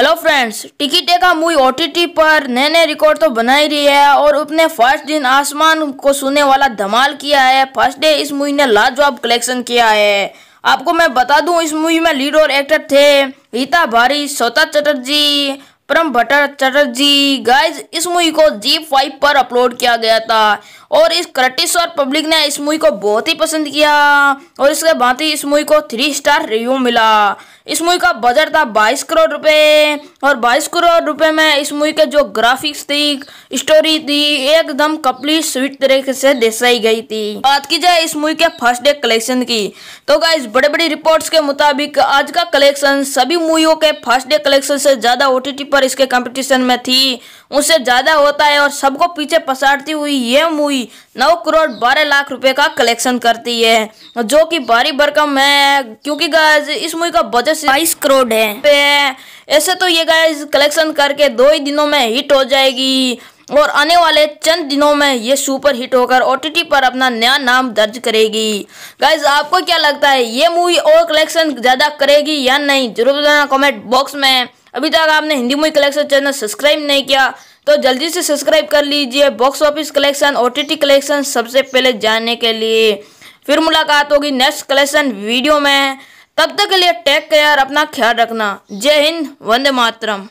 Hello friends, टिकी टेका movie OTT पर नए नए रिकॉर्ड तो बना ही रही है और उसने फर्स्ट दिन आसमान को छूने वाला धमाल किया है। फर्स्ट डे इस मूवी ने लाजवाब कलेक्शन किया है। आपको मैं बता दूं, इस मूवी में लीड और एक्टर थे रीता भारी, श्वेता चटर्जी, परम भट्ट चटर्जी। गाइज, इस मूवी को Zee 5 पर अपलोड किया गया था और इस क्रिटिक्स और पब्लिक ने इस मूवी को बहुत ही पसंद किया और इसके बाद ही इस मूवी को 3 स्टार रिव्यू मिला। इस मूवी का बजट था 22 करोड़ रुपए और 22 करोड़ रुपए में इस मूवी के जो ग्राफिक्स थी, स्टोरी थी, एकदम कम्प्लीट स्वीट तरीके से दर्शाई गई थी। बात की जाए इस मूवी के फर्स्ट डे कलेक्शन की, तो गाइज बड़े बड़ी रिपोर्ट्स के मुताबिक आज का कलेक्शन सभी मूवियों के फर्स्ट डे कलेक्शन से ज्यादा ओटीटी पर इसके कंपटीशन में थी, उससे ज्यादा होता है और सबको पीछे पछाड़ती हुई यह मूवी 9 करोड़ 12 लाख रुपए का कलेक्शन करती है, जो कि भारी भरकम है क्योंकि गाइस इस मूवी का बजट 22 करोड़ है। ऐसे तो ये गाइस कलेक्शन करके 2 ही दिनों में हिट हो जाएगी और आने वाले चंद दिनों में ये सुपर हिट होकर ओटीटी पर अपना नया नाम दर्ज करेगी। गाइज, आपको क्या लगता है, ये मूवी और कलेक्शन ज्यादा करेगी या नहीं? जरूर बताना कमेंट बॉक्स में। अभी तक आपने Hindi movie collection channel subscribe नहीं किया तो जल्दी से सब्सक्राइब कर लीजिए box office collection, OTT collection सबसे पहले जानने के लिए। फिर मुलाकात होगी नेक्स्ट कलेक्शन वीडियो में, तब तक के लिए टेक केयर, अपना ख्याल रखना। जय हिंद, वंदे मातरम।